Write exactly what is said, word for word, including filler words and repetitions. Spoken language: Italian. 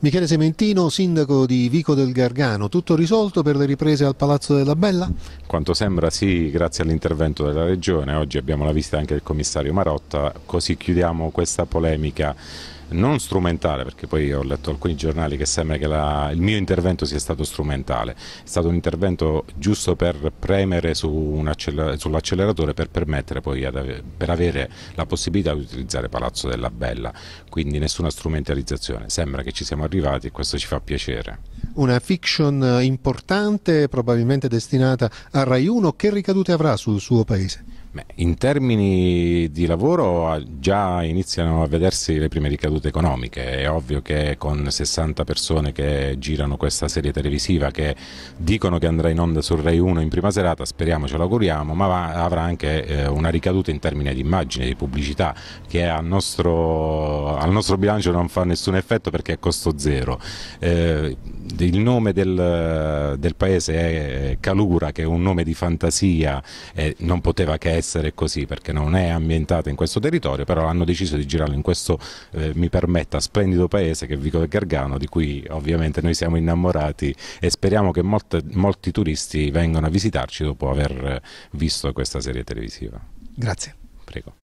Michele Sementino, sindaco di Vico del Gargano, tutto risolto per le riprese al Palazzo della Bella? Quanto sembra sì, grazie all'intervento della Regione. Oggi abbiamo la visita anche del commissario Marotta, così chiudiamo questa polemica non strumentale, perché poi ho letto alcuni giornali che sembra che la, il mio intervento sia stato strumentale. È stato un intervento giusto per premere su sull'acceleratore, per permettere poi ad ave, per avere la possibilità di utilizzare Palazzo della Bella, quindi nessuna strumentalizzazione. Sembra che ci siamo arrivati e questo ci fa piacere. Una fiction importante, probabilmente destinata a Rai uno, che ricadute avrà sul suo paese? In termini di lavoro già iniziano a vedersi le prime ricadute economiche. È ovvio che con sessanta persone che girano questa serie televisiva, che dicono che andrà in onda sul Rai uno in prima serata, speriamo, ce l'auguriamo, ma va, avrà anche eh, una ricaduta in termini di immagine, di pubblicità, che al nostro, al nostro bilancio non fa nessun effetto perché è costo zero. Eh, il nome del, del paese è Calura, che è un nome di fantasia, eh, non poteva che essere essere così perché non è ambientata in questo territorio, però hanno deciso di girarlo in questo, eh, mi permetta, splendido paese che è Vico del Gargano, di cui ovviamente noi siamo innamorati e speriamo che molte, molti turisti vengano a visitarci dopo aver visto questa serie televisiva. Grazie. Prego.